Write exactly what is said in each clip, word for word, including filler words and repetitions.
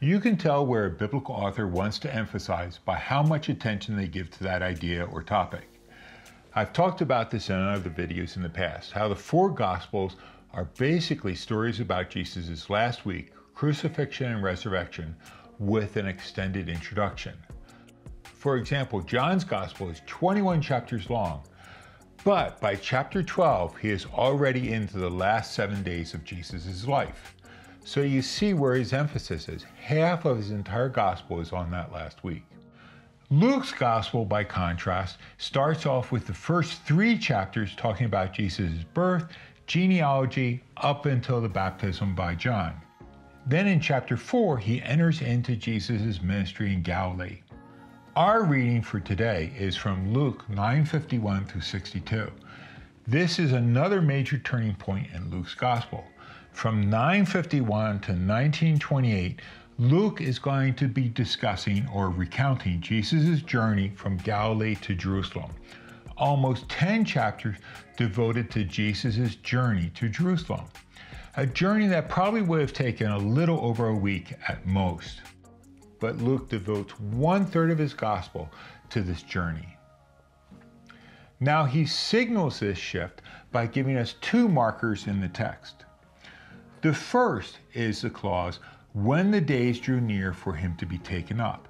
You can tell where a biblical author wants to emphasize by how much attention they give to that idea or topic. I've talked about this in other videos in the past, how the four Gospels are basically stories about Jesus' last week, crucifixion and resurrection, with an extended introduction. For example, John's Gospel is twenty-one chapters long, but by chapter twelve, he is already into the last seven days of Jesus' life. So you see where his emphasis is. Half of his entire Gospel is on that last week. Luke's Gospel, by contrast, starts off with the first three chapters talking about Jesus' birth, genealogy, up until the baptism by John. Then in chapter four, he enters into Jesus' ministry in Galilee. Our reading for today is from Luke nine fifty-one through sixty-two. This is another major turning point in Luke's Gospel. From nine fifty-one to nineteen twenty-eight, Luke is going to be discussing or recounting Jesus' journey from Galilee to Jerusalem. Almost ten chapters devoted to Jesus' journey to Jerusalem. A journey that probably would have taken a little over a week at most. But Luke devotes one third of his gospel to this journey. Now he signals this shift by giving us two markers in the text. The first is the clause, when the days drew near for him to be taken up.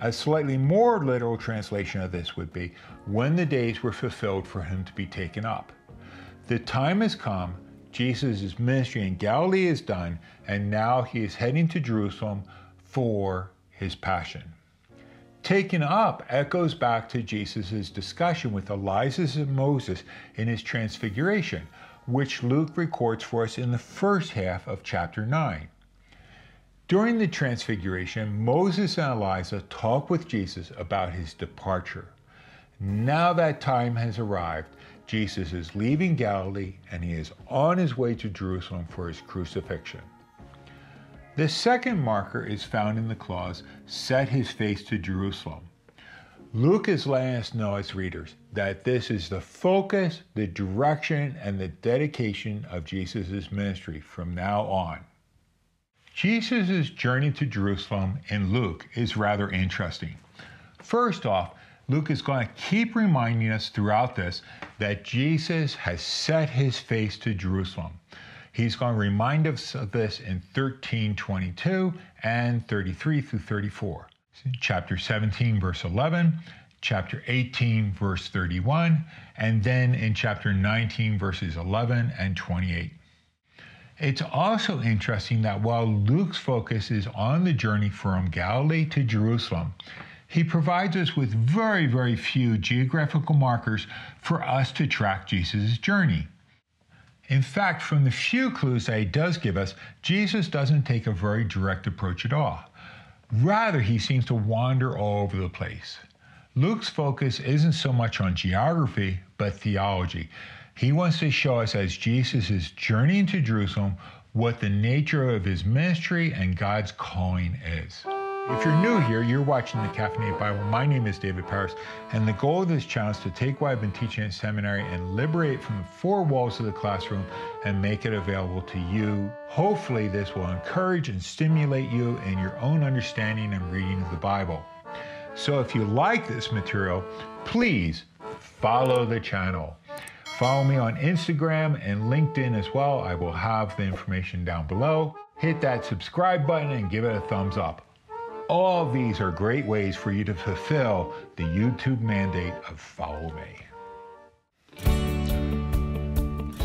A slightly more literal translation of this would be, when the days were fulfilled for him to be taken up. The time has come, Jesus' ministry in Galilee is done, and now he is heading to Jerusalem for his passion. Taken up echoes back to Jesus' discussion with Elijah and Moses in his transfiguration, which Luke records for us in the first half of chapter nine. During the transfiguration, Moses and Elijah talk with Jesus about his departure. Now that time has arrived. Jesus is leaving Galilee and he is on his way to Jerusalem for his crucifixion. The second marker is found in the clause, set his face to Jerusalem. Luke is letting us know as readers that this is the focus, the direction, and the dedication of Jesus' ministry from now on. Jesus' journey to Jerusalem in Luke is rather interesting. First off, Luke is going to keep reminding us throughout this that Jesus has set his face to Jerusalem. He's going to remind us of this in thirteen twenty-two and thirty-three through thirty-four. Chapter seventeen, verse eleven, chapter eighteen, verse thirty-one, and then in chapter nineteen, verses eleven and twenty-eight. It's also interesting that while Luke's focus is on the journey from Galilee to Jerusalem, he provides us with very, very few geographical markers for us to track Jesus' journey. In fact, from the few clues that he does give us, Jesus doesn't take a very direct approach at all. Rather, he seems to wander all over the place. Luke's focus isn't so much on geography, but theology. He wants to show us as Jesus' journey into Jerusalem what the nature of his ministry and God's calling is. If you're new here, you're watching the Caffeinated Bible. My name is David Paris, and the goal of this channel is to take what I've been teaching in seminary and liberate it from the four walls of the classroom and make it available to you. Hopefully, this will encourage and stimulate you in your own understanding and reading of the Bible. So if you like this material, please follow the channel. Follow me on Instagram and LinkedIn as well. I will have the information down below. Hit that subscribe button and give it a thumbs up. All these are great ways for you to fulfill the YouTube mandate of follow me.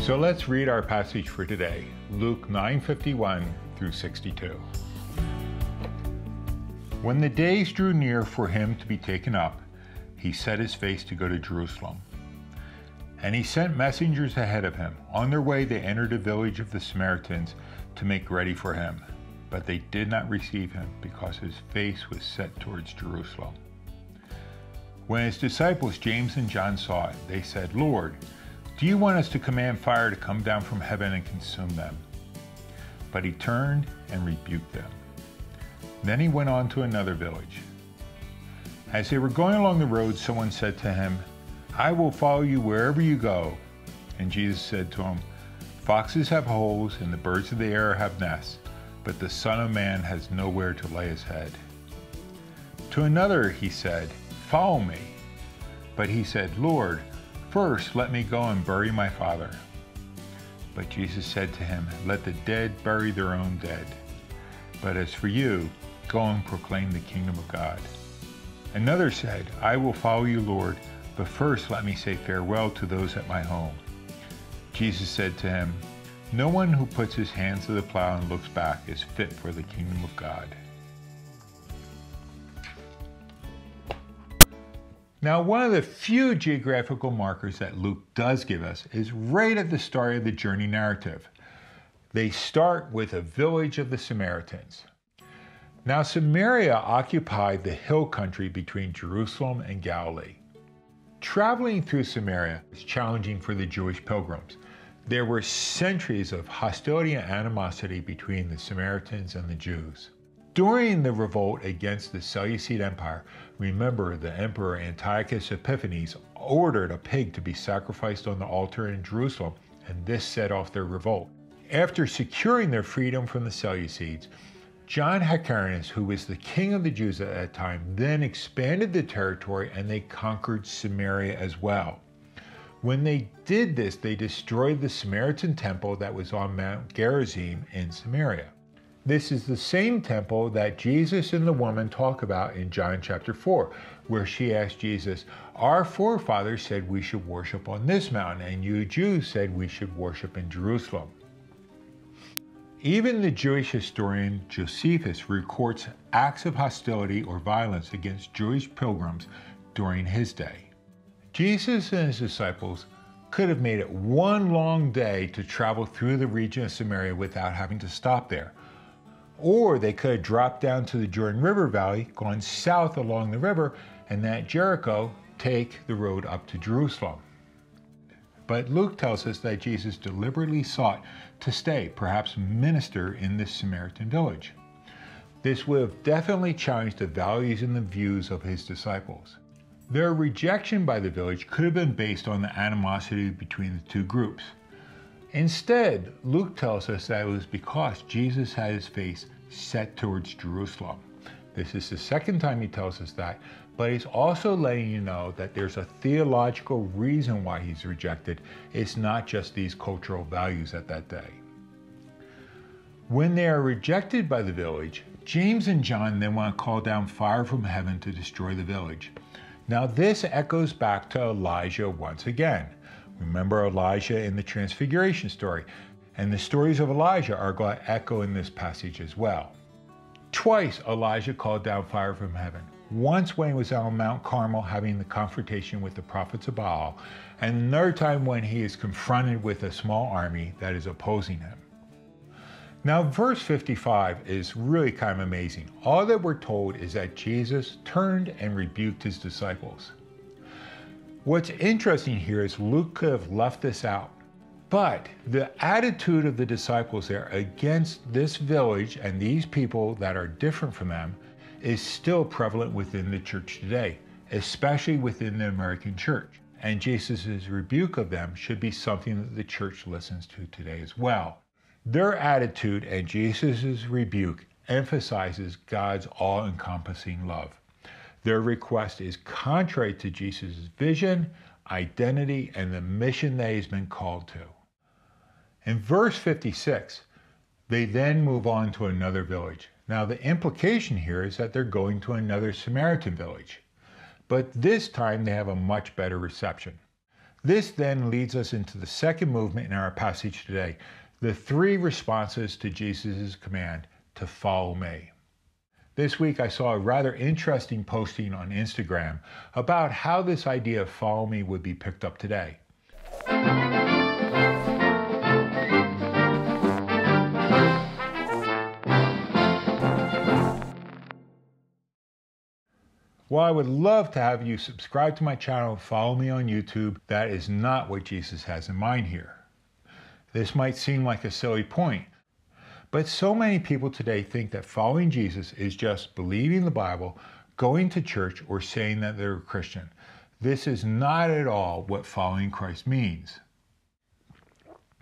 So let's read our passage for today, Luke nine fifty-one through sixty-two. When the days drew near for him to be taken up, he set his face to go to Jerusalem. And he sent messengers ahead of him. On their way, they entered a village of the Samaritans to make ready for him. But they did not receive him because his face was set towards Jerusalem. When his disciples James and John saw it, they said, Lord, do you want us to command fire to come down from heaven and consume them? But he turned and rebuked them. Then he went on to another village. As they were going along the road, someone said to him, I will follow you wherever you go. And Jesus said to him, Foxes have holes and the birds of the air have nests, but the Son of Man has nowhere to lay his head. To another he said, Follow me. But he said, Lord, first let me go and bury my father. But Jesus said to him, Let the dead bury their own dead. But as for you, go and proclaim the kingdom of God. Another said, I will follow you, Lord, but first let me say farewell to those at my home. Jesus said to him, No one who puts his hands to the plow and looks back is fit for the kingdom of God. Now, one of the few geographical markers that Luke does give us is right at the start of the journey narrative. They start with a village of the Samaritans. Now, Samaria occupied the hill country between Jerusalem and Galilee. Traveling through Samaria was challenging for the Jewish pilgrims. There were centuries of hostility and animosity between the Samaritans and the Jews. During the revolt against the Seleucid Empire, remember the Emperor Antiochus Epiphanes ordered a pig to be sacrificed on the altar in Jerusalem, and this set off their revolt. After securing their freedom from the Seleucids, John Hyrcanus, who was the king of the Jews at that time, then expanded the territory and they conquered Samaria as well. When they did this, they destroyed the Samaritan temple that was on Mount Gerizim in Samaria. This is the same temple that Jesus and the woman talk about in John chapter four, where she asked Jesus, Our forefathers said we should worship on this mountain, and you Jews said we should worship in Jerusalem. Even the Jewish historian Josephus records acts of hostility or violence against Jewish pilgrims during his day. Jesus and his disciples could have made it one long day to travel through the region of Samaria without having to stop there. Or they could have dropped down to the Jordan River Valley, gone south along the river, and at Jericho, take the road up to Jerusalem. But Luke tells us that Jesus deliberately sought to stay, perhaps minister, in this Samaritan village. This would have definitely challenged the values and the views of his disciples. Their rejection by the village could have been based on the animosity between the two groups. Instead, Luke tells us that it was because Jesus had his face set towards Jerusalem. This is the second time he tells us that, but he's also letting you know that there's a theological reason why he's rejected. It's not just these cultural values at that day. When they are rejected by the village, James and John then want to call down fire from heaven to destroy the village. Now this echoes back to Elijah once again. Remember Elijah in the Transfiguration story, and the stories of Elijah are going to echo in this passage as well. Twice Elijah called down fire from heaven, once when he was on Mount Carmel having the confrontation with the prophets of Baal, and another time when he is confronted with a small army that is opposing him. Now verse fifty-five is really kind of amazing. All that we're told is that Jesus turned and rebuked his disciples. What's interesting here is Luke could have left this out, but the attitude of the disciples there against this village and these people that are different from them is still prevalent within the church today, especially within the American church. And Jesus' rebuke of them should be something that the church listens to today as well. Their attitude and Jesus' rebuke emphasizes God's all-encompassing love. Their request is contrary to Jesus' vision, identity, and the mission that he's been called to. In verse fifty-six, they then move on to another village. Now the implication here is that they're going to another Samaritan village, but this time they have a much better reception. This then leads us into the second movement in our passage today, the three responses to Jesus' command to follow me. This week I saw a rather interesting posting on Instagram about how this idea of follow me would be picked up today. While I would love to have you subscribe to my channel and follow me on YouTube, that is not what Jesus has in mind here. This might seem like a silly point, but so many people today think that following Jesus is just believing the Bible, going to church, or saying that they're a Christian. This is not at all what following Christ means.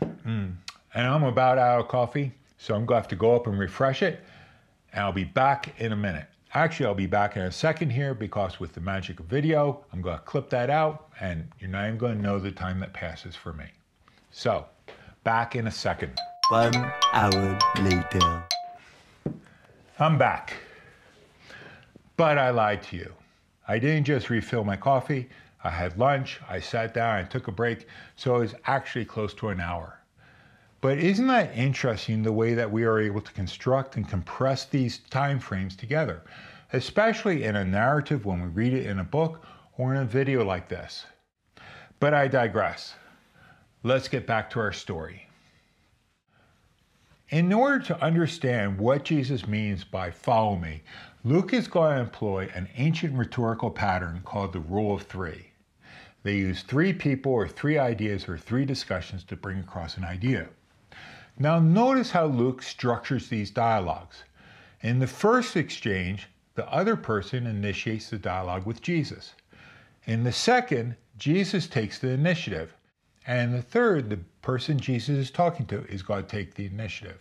Mm. And I'm about out of coffee, So I'm going to have to go up and refresh it. And I'll be back in a minute. Actually, I'll be back in a second here, because with the magic of video, I'm going to clip that out and you're not even going to know the time that passes for me. So, back in a second. One hour later. I'm back. But I lied to you. I didn't just refill my coffee. I had lunch. I sat down. I took a break. So it was actually close to an hour. But isn't that interesting, the way that we are able to construct and compress these time frames together, especially in a narrative when we read it in a book or in a video like this. But I digress. Let's get back to our story. In order to understand what Jesus means by follow me, Luke is going to employ an ancient rhetorical pattern called the rule of three. They use three people or three ideas or three discussions to bring across an idea. Now notice how Luke structures these dialogues. In the first exchange, the other person initiates the dialogue with Jesus. In the second, Jesus takes the initiative. And in the third, the person Jesus is talking to is going to take the initiative.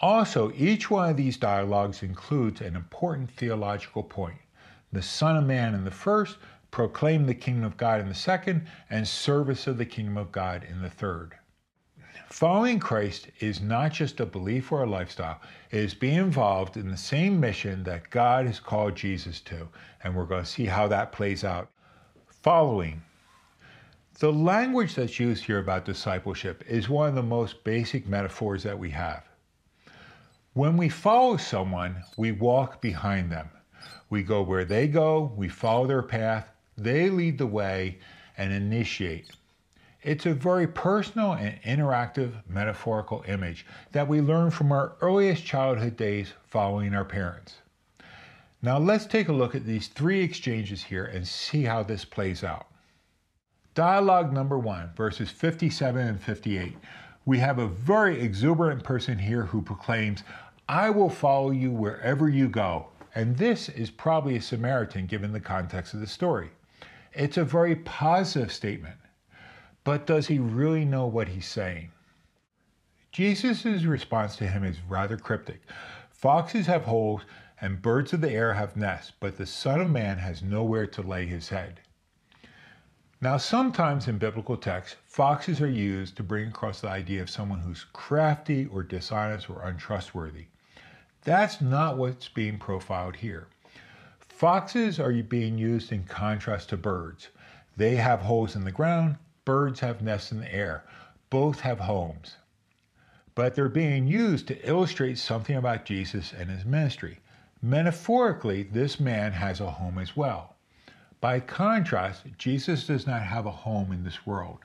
Also, each one of these dialogues includes an important theological point. The Son of Man in the first, proclaim the kingdom of God in the second, and service of the kingdom of God in the third. Following Christ is not just a belief or a lifestyle. It is being involved in the same mission that God has called Jesus to. And we're going to see how that plays out. Following. The language that's used here about discipleship is one of the most basic metaphors that we have. When we follow someone, we walk behind them. We go where they go. We follow their path. They lead the way and initiate. It's a very personal and interactive metaphorical image that we learn from our earliest childhood days following our parents. Now let's take a look at these three exchanges here and see how this plays out. Dialogue number one, verses fifty-seven and fifty-eight. We have a very exuberant person here who proclaims, "I will follow you wherever you go." And this is probably a Samaritan given the context of the story. It's a very positive statement. But does he really know what he's saying? Jesus' response to him is rather cryptic. Foxes have holes and birds of the air have nests, but the Son of Man has nowhere to lay his head. Now, sometimes in biblical texts, foxes are used to bring across the idea of someone who's crafty or dishonest or untrustworthy. That's not what's being profiled here. Foxes are being used in contrast to birds. They have holes in the ground. Birds have nests in the air. Both have homes. But they're being used to illustrate something about Jesus and his ministry. Metaphorically, this man has a home as well. By contrast, Jesus does not have a home in this world.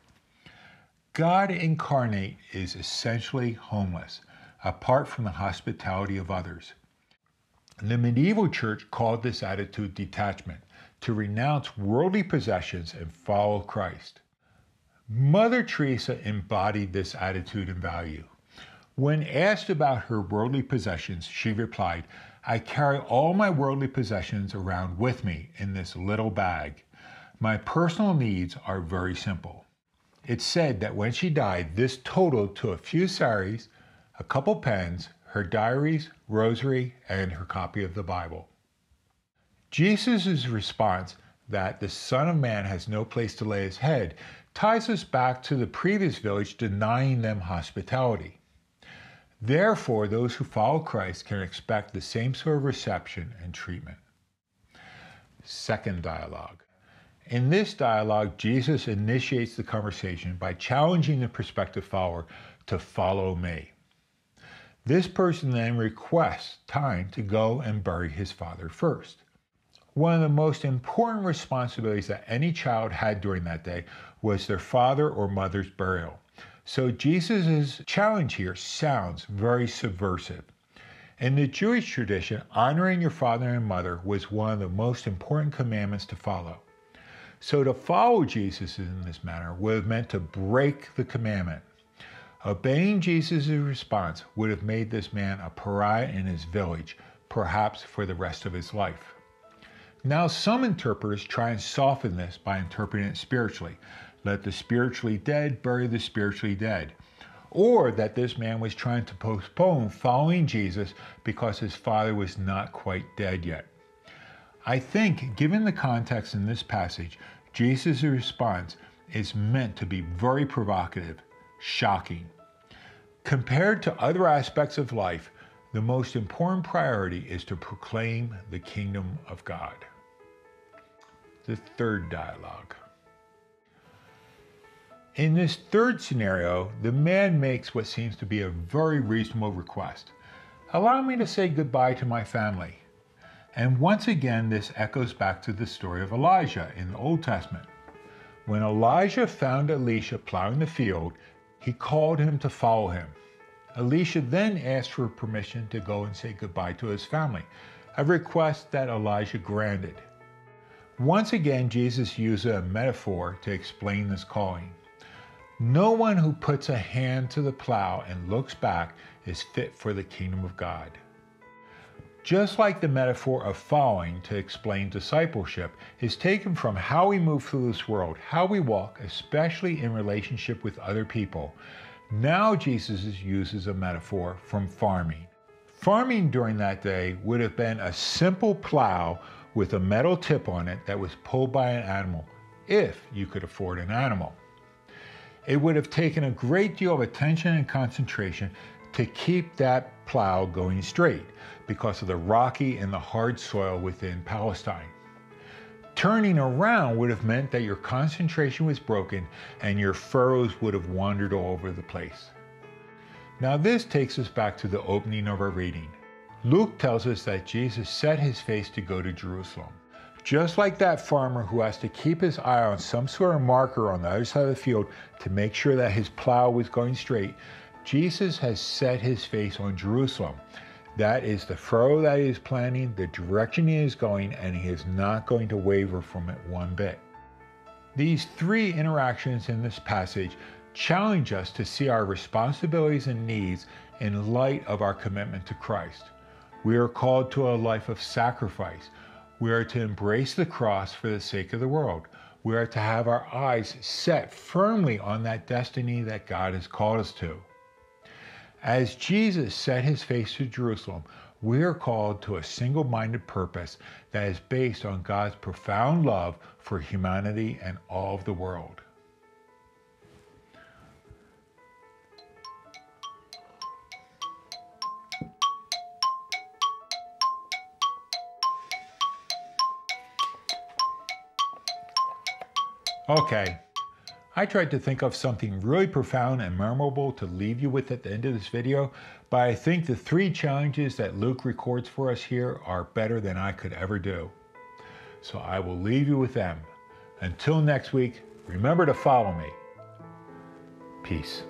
God incarnate is essentially homeless, apart from the hospitality of others. The medieval church called this attitude detachment, to renounce worldly possessions and follow Christ. Mother Teresa embodied this attitude and value. When asked about her worldly possessions, she replied, "I carry all my worldly possessions around with me in this little bag. My personal needs are very simple." It's said that when she died, this totaled to a few saris, a couple pens, her diaries, rosary, and her copy of the Bible. Jesus' response that the Son of Man has no place to lay his head ties us back to the previous village denying them hospitality. Therefore, those who follow Christ can expect the same sort of reception and treatment. Second dialogue. In this dialogue, Jesus initiates the conversation by challenging the prospective follower to follow me. This person then requests time to go and bury his father first. One of the most important responsibilities that any child had during that day was their father or mother's burial. So Jesus' challenge here sounds very subversive. In the Jewish tradition, honoring your father and mother was one of the most important commandments to follow. So to follow Jesus in this manner would have meant to break the commandment. Obeying Jesus' response would have made this man a pariah in his village, perhaps for the rest of his life. Now, some interpreters try and soften this by interpreting it spiritually. Let the spiritually dead bury the spiritually dead. or that this man was trying to postpone following Jesus because his father was not quite dead yet. I think, given the context in this passage, Jesus' response is meant to be very provocative, shocking. Compared to other aspects of life, the most important priority is to proclaim the kingdom of God. The third dialogue. In this third scenario, the man makes what seems to be a very reasonable request. Allow me to say goodbye to my family. And once again, this echoes back to the story of Elijah in the Old Testament. When Elijah found Elisha plowing the field, he called him to follow him. Elisha then asked for permission to go and say goodbye to his family, a request that Elijah granted. Once again, Jesus uses a metaphor to explain this calling. No one who puts a hand to the plow and looks back is fit for the kingdom of God. Just like the metaphor of following to explain discipleship is taken from how we move through this world, how we walk, especially in relationship with other people, now Jesus uses a metaphor from farming. Farming during that day would have been a simple plow with a metal tip on it that was pulled by an animal, if you could afford an animal. It would have taken a great deal of attention and concentration to keep that plow going straight because of the rocky and the hard soil within Palestine. Turning around would have meant that your concentration was broken and your furrows would have wandered all over the place. Now this takes us back to the opening of our reading. Luke tells us that Jesus set his face to go to Jerusalem. Just like that farmer who has to keep his eye on some sort of marker on the other side of the field to make sure that his plow was going straight, Jesus has set his face on Jerusalem. That is the furrow that he is planning, the direction he is going, and he is not going to waver from it one bit. These three interactions in this passage challenge us to see our responsibilities and needs in light of our commitment to Christ. We are called to a life of sacrifice. We are to embrace the cross for the sake of the world. We are to have our eyes set firmly on that destiny that God has called us to. As Jesus set his face to Jerusalem, we are called to a single-minded purpose that is based on God's profound love for humanity and all of the world. Okay, I tried to think of something really profound and memorable to leave you with at the end of this video, but I think the three challenges that Luke records for us here are better than I could ever do. So I will leave you with them. Until next week, remember to follow me. Peace.